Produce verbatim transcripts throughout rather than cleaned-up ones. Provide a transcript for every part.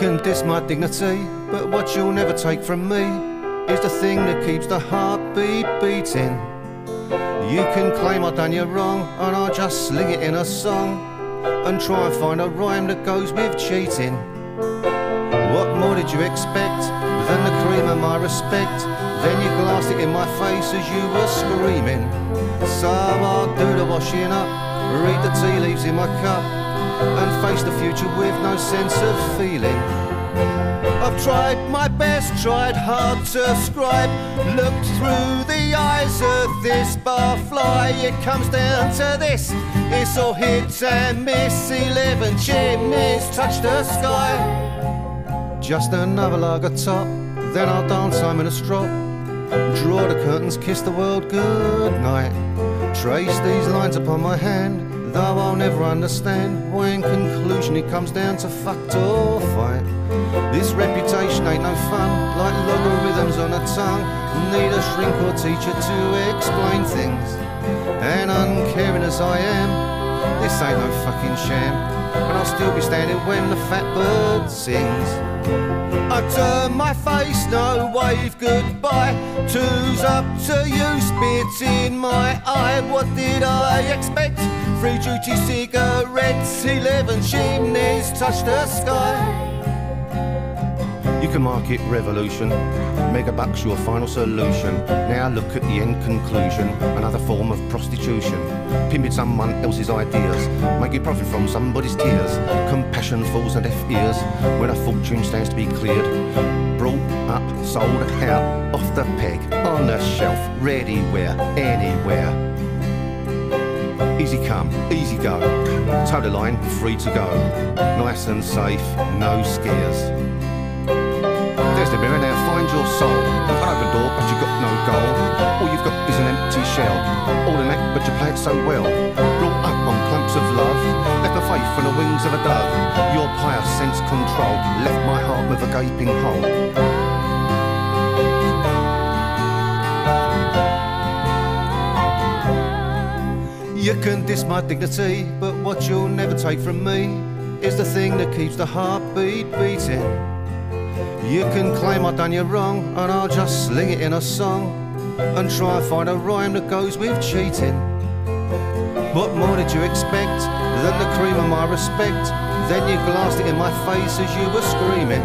can diss my dignity, but what you'll never take from me is the thing that keeps the heartbeat beating. You can claim I've done you wrong, and I'll just sling it in a song and try and find a rhyme that goes with cheating. What more did you expect than the cream of my respect? Then you glassed it in my face as you were screaming. So I'll do the washing up, read the tea leaves in my cup, and face the future with no sense of feeling. I've tried my best, tried hard to scribe, looked through the eyes of this barfly. It comes down to this, it's all hit and miss. Eleven chimneys touch the sky. Just another lager top, then I'll dance, I'm in a strop. Draw the curtains, kiss the world goodnight. Trace these lines upon my hand, though I'll never understand why in conclusion it comes down to fucked or fight. This reputation ain't no fun, like logarithms on a tongue. Need a shrink or teacher to explain things, and uncaring as I am, this ain't no fucking sham, and I'll still be standing when the fat bird sings. I turn my face, no wave goodbye. Two's up to you, spit in my eye. What did I expect? Free duty cigarettes, eleven chimneys touch the sky. You can mark it revolution, megabucks your final solution. Now look at the end conclusion, another form of prostitution. Pimping someone else's ideas, making profit from somebody's tears. Compassion falls on deaf ears when a fortune stands to be cleared. Brought up, sold out, off the peg, on the shelf, ready where, anywhere. Easy come, easy go, toe the line, free to go. Nice and safe, no scares. There's the mirror now, find your soul. An open door but you've got no goal. All you've got is an empty shell. All in that but you play it so well. Brought up on clumps of love, faith on the wings of a dove. Your pious sense control left my heart with a gaping hole. You can diss my dignity, but what you'll never take from me is the thing that keeps the heartbeat beating. You can claim I've done you wrong, and I'll just sling it in a song and try and find a rhyme that goes with cheating. What more did you expect than the cream of my respect? Then you glassed it in my face as you were screaming.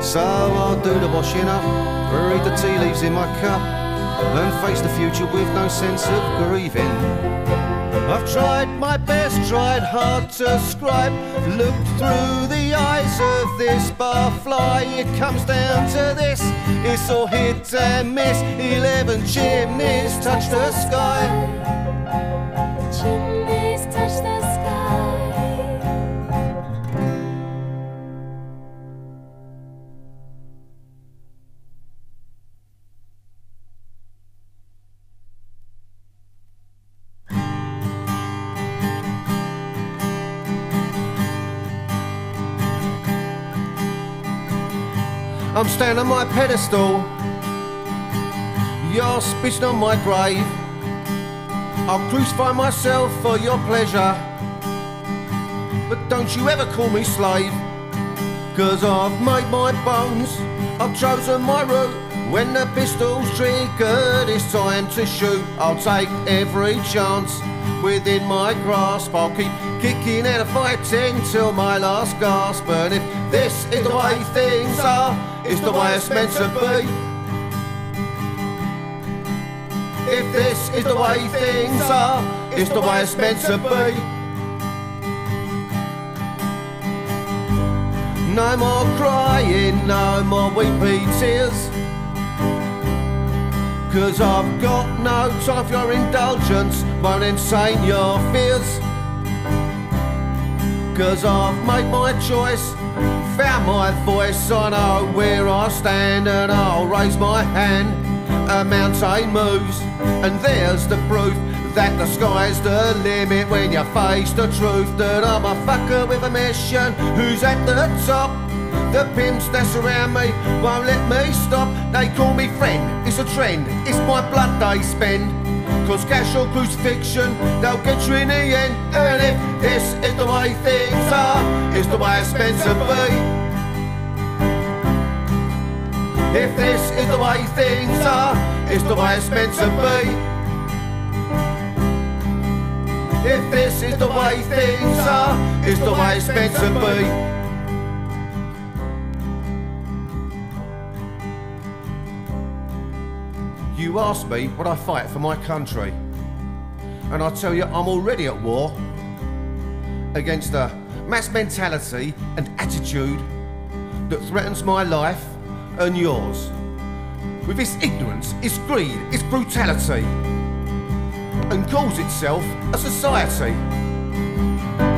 So I'll do the washing up, read the tea leaves in my cup, and face the future with no sense of grieving. I've tried my best, tried hard to scribe, looked through the eyes of this barfly. It comes down to this, it's all hit and miss. Eleven chimneys touch the sky. Chimneys touch the sky. I'm standing on my pedestal, you're spitting on my grave. I'll crucify myself for your pleasure, but don't you ever call me slave, 'cause I've made my bones, I've chosen my route. When the pistol's triggered, it's time to shoot. I'll take every chance within my grasp. I'll keep kicking and fighting till my last gasp. And if this is the way things are, it's the way it's meant to be. If this is the way things are, it's the way it's meant to be. No more crying, no more weepy tears, 'cause I've got no time for your indulgence. Won't entertain your fears, 'cause I've made my choice, found my voice. I know where I stand, and I'll raise my hand. A mountain moves, and there's the proof that the sky's the limit when you face the truth. That I'm a fucker with a mission who's at the top. The pimps that surround me won't let me stop. They call me friend, it's a trend, it's my blood they spend. 'Cause cash or crucifixion, they'll get you in the end. And if this is the way things are, it's the way it's meant to be. If this is the way things are, it's the way it's meant to be. If this is the way things are, it's the way it's meant to be. You ask me, would I fight for my country? And I tell you, I'm already at war against a mass mentality and attitude that threatens my life and yours. With its ignorance, its greed, its brutality, and calls itself a society.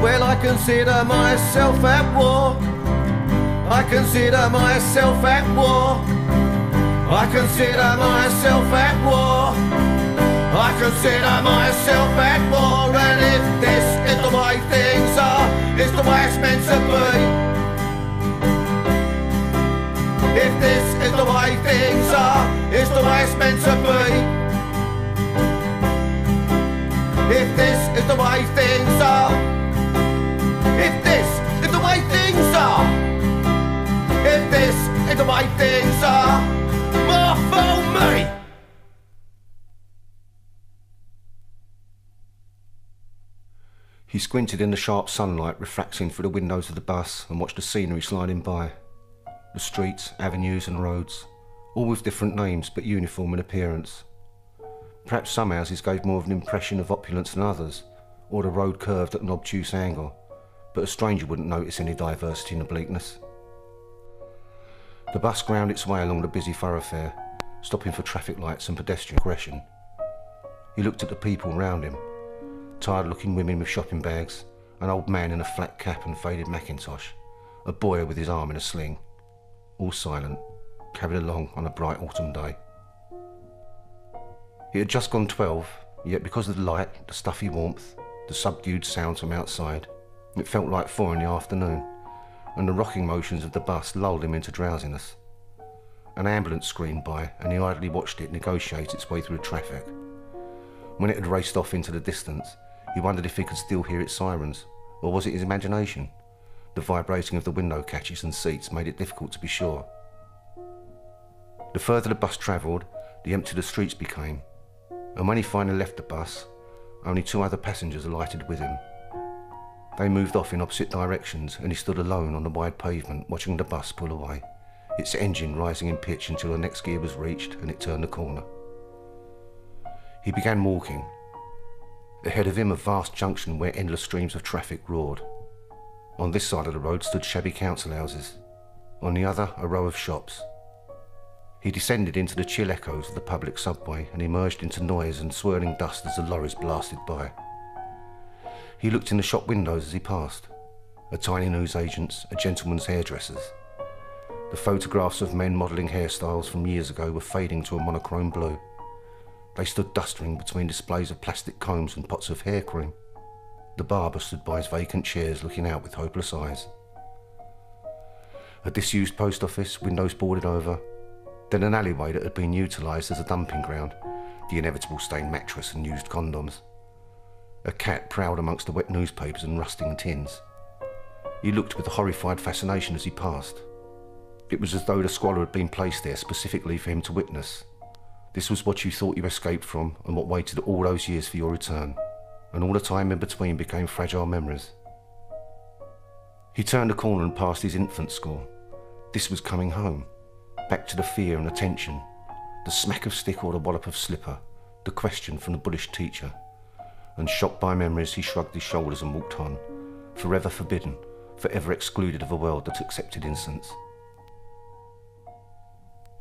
Well, I consider myself at war. I consider myself at war. I consider myself at war. I consider myself at war. And if this is the way things are, it's the way it's meant to be. If this is the way things are, it's the way it's meant to be. If this is the way things are. If this is the way things are. If this is the way things are. More for me! He squinted in the sharp sunlight refracting through the windows of the bus and watched the scenery sliding by. The streets, avenues and roads, all with different names but uniform in appearance. Perhaps some houses gave more of an impression of opulence than others, or the road curved at an obtuse angle, but a stranger wouldn't notice any diversity in the bleakness. The bus ground its way along the busy thoroughfare, stopping for traffic lights and pedestrian aggression. He looked at the people round him, tired-looking women with shopping bags, an old man in a flat cap and faded mackintosh, a boy with his arm in a sling, all silent, carried along on a bright autumn day. It had just gone twelve, yet because of the light, the stuffy warmth, the subdued sounds from outside, it felt like four in the afternoon, and the rocking motions of the bus lulled him into drowsiness. An ambulance screamed by, and he idly watched it negotiate its way through the traffic. When it had raced off into the distance, he wondered if he could still hear its sirens, or was it his imagination? The vibrating of the window catches and seats made it difficult to be sure. The further the bus travelled, the emptier the streets became, and when he finally left the bus, only two other passengers alighted with him. They moved off in opposite directions, and he stood alone on the wide pavement, watching the bus pull away, its engine rising in pitch until the next gear was reached and it turned the corner. He began walking. Ahead of him, a vast junction where endless streams of traffic roared. On this side of the road stood shabby council houses, on the other, a row of shops. He descended into the chill echoes of the public subway and emerged into noise and swirling dust as the lorries blasted by. He looked in the shop windows as he passed, a tiny newsagent's, a gentleman's hairdresser's. The photographs of men modelling hairstyles from years ago were fading to a monochrome blue. They stood dustering between displays of plastic combs and pots of hair cream. The barber stood by his vacant chairs looking out with hopeless eyes. A disused post office, windows boarded over, then an alleyway that had been utilised as a dumping ground, the inevitable stained mattress and used condoms. A cat prowled amongst the wet newspapers and rusting tins. He looked with a horrified fascination as he passed. It was as though the squalor had been placed there specifically for him to witness. This was what you thought you escaped from and what waited all those years for your return, and all the time in between became fragile memories. He turned a corner and passed his infant school. This was coming home, back to the fear and the tension, the smack of stick or the wallop of slipper, the question from the bullish teacher. And shocked by memories, he shrugged his shoulders and walked on, forever forbidden, forever excluded of a world that accepted innocence.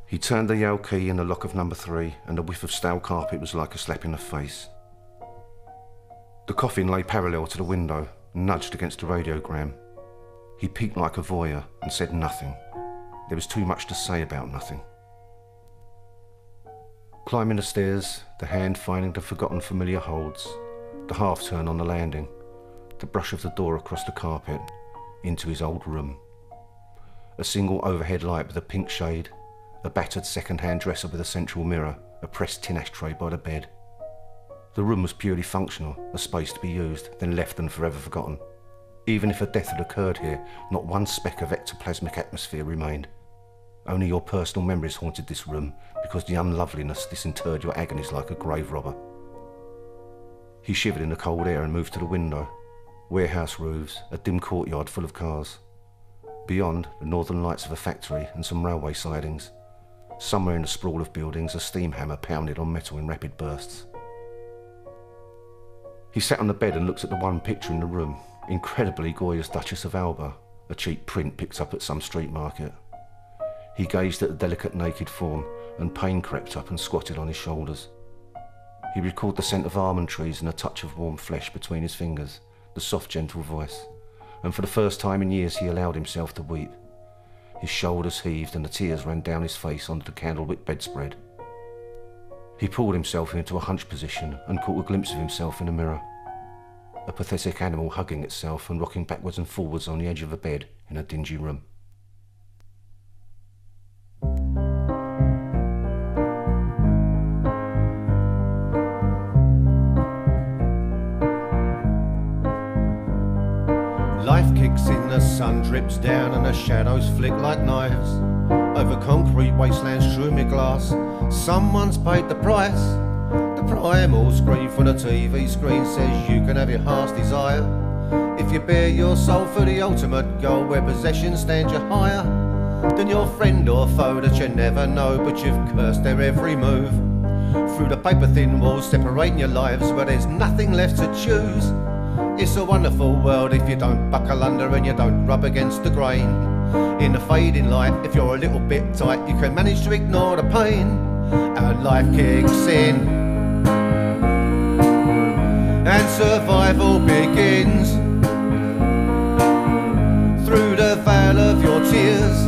He turned the Yale key in the lock of number three, and the whiff of stale carpet was like a slap in the face. The coffin lay parallel to the window, nudged against the radiogram. He peeked like a voyeur and said nothing. There was too much to say about nothing. Climbing the stairs, the hand finding the forgotten familiar holds, the half-turn on the landing, the brush of the door across the carpet, into his old room. A single overhead light with a pink shade, a battered second-hand dresser with a central mirror, a pressed tin ashtray by the bed. The room was purely functional, a space to be used, then left and forever forgotten. Even if a death had occurred here, not one speck of ectoplasmic atmosphere remained. Only your personal memories haunted this room, because the unloveliness disinterred your agonies like a grave robber. He shivered in the cold air and moved to the window. Warehouse roofs, a dim courtyard full of cars. Beyond, the northern lights of a factory and some railway sidings. Somewhere in the sprawl of buildings, a steam hammer pounded on metal in rapid bursts. He sat on the bed and looked at the one picture in the room, incredibly gorgeous Duchess of Alba, a cheap print picked up at some street market. He gazed at the delicate naked form, and pain crept up and squatted on his shoulders. He recalled the scent of almond trees and a touch of warm flesh between his fingers, the soft, gentle voice, and for the first time in years he allowed himself to weep. His shoulders heaved and the tears ran down his face onto the candlewick bedspread. He pulled himself into a hunch position and caught a glimpse of himself in a mirror, a pathetic animal hugging itself and rocking backwards and forwards on the edge of a bed in a dingy room. Life kicks in, the sun drips down and the shadows flick like knives over concrete wastelands strewn with glass. Someone's paid the price. The primal scream from the T V screen says you can have your heart's desire if you bare your soul for the ultimate goal, where possessions stand you higher than your friend or foe that you never know, but you've cursed their every move. Through the paper-thin walls separating your lives, where there's nothing left to choose. It's a wonderful world if you don't buckle under and you don't rub against the grain. In the fading light, if you're a little bit tight, you can manage to ignore the pain. And life kicks in and survival begins. Through the veil of your tears,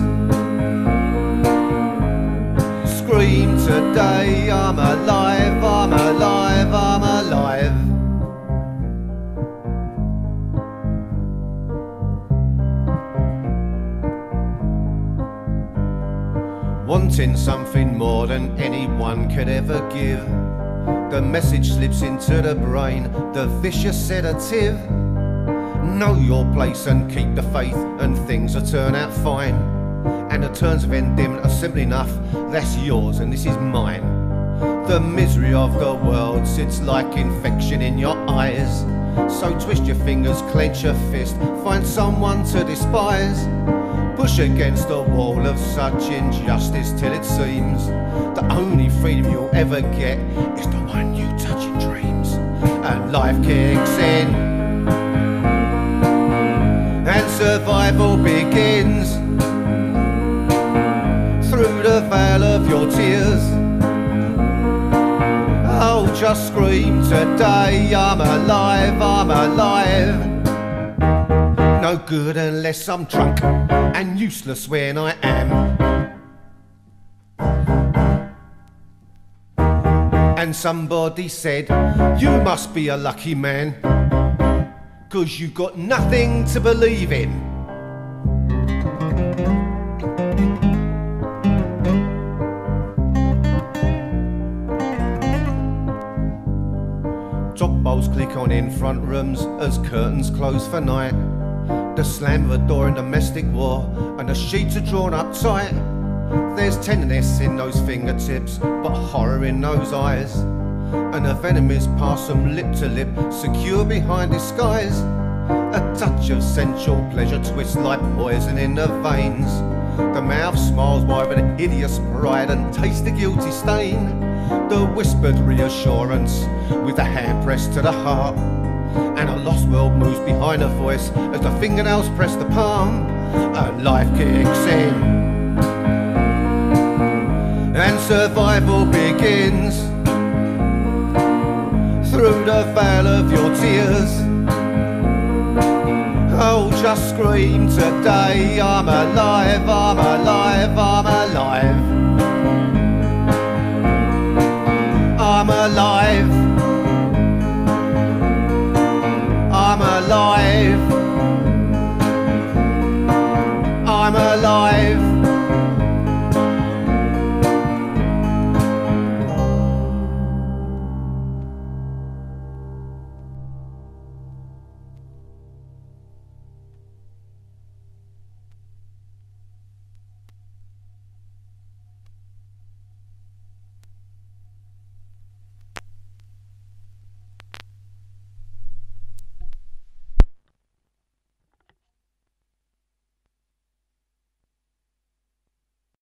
scream today, I'm alive, I'm alive, I'm alive. Wanting something more than anyone could ever give, the message slips into the brain, the vicious sedative. Know your place and keep the faith and things will turn out fine. And the turns of endearment are simple enough, that's yours and this is mine. The misery of the world sits like infection in your eyes, so twist your fingers, clench your fist, find someone to despise. Push against the wall of such injustice till it seems the only freedom you'll ever get is the one you touch in dreams. And life kicks in and survival begins. Through the veil of your tears, oh, just scream today, I'm alive, I'm alive. No good unless I'm drunk and useless when I am. And somebody said, you must be a lucky man, 'cause you've got nothing to believe in. Job bowls click on in front rooms as curtains close for night. The slam of a door in domestic war and the sheets are drawn up tight. There's tenderness in those fingertips but horror in those eyes, and the venom is passed from lip to lip, secure behind disguise. A touch of sensual pleasure twists like poison in the veins. The mouth smiles wide with a hideous pride and tastes the guilty stain. The whispered reassurance with the hand pressed to the heart, and a lost world moves behind her voice as the fingernails press the palm. And life kicks in and survival begins. Through the veil of your tears, oh, just scream today, I'm alive, I'm alive, I'm alive, I'm alive.